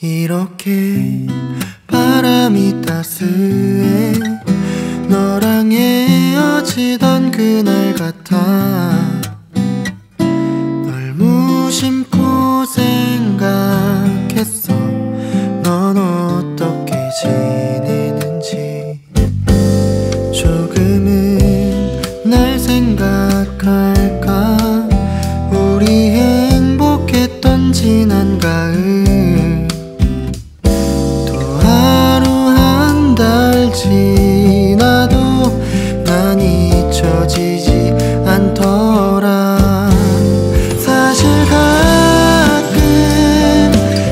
이렇게 바람이 따스해 너랑 헤어지던 그날 같아. 널 무심코 생각했어. 넌 어떻게 지내는지. 조금은 날 생각할까. 우리 행복했던 지난 가을. 지나도 난 잊혀지지 않더라. 사실 가끔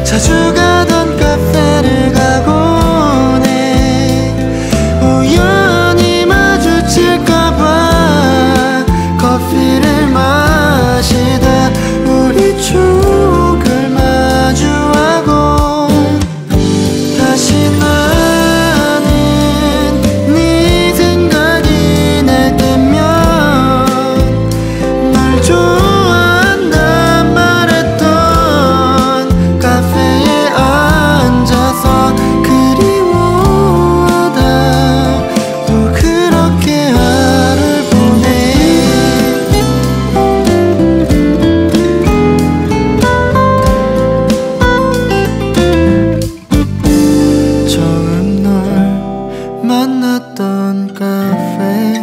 자주 가던 카페를 가곤 해. 우연히 마주칠까봐 커피를 마시다 우리 추억을 마주하고. 다시 나 만났던 카페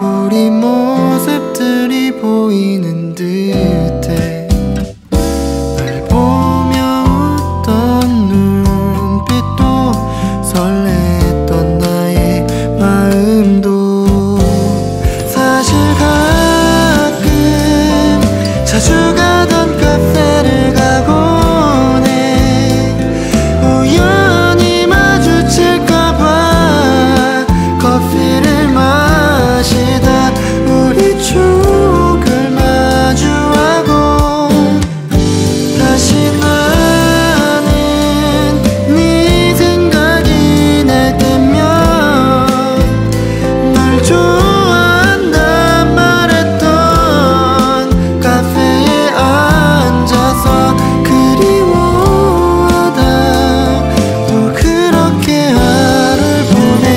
우리 모습들이 보이는 듯해. 날 보며 웃던 눈빛도 설렜던 나의 마음도. 사실 가끔 자주 가던 카페를 가곤 해. 우연히 마주칠 커피를 마시다 우리 추억을 마주하고. 다시 나는 네 생각이 날 때면 널 좋아한다 말했던 카페에 앉아서 그리워하다 또 그렇게 하루를 보내.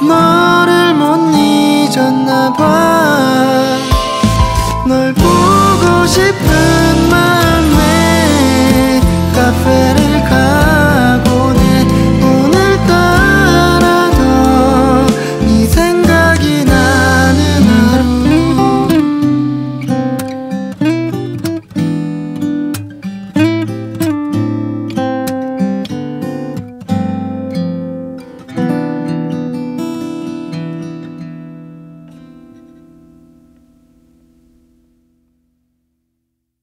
너를 못 잊었나 봐.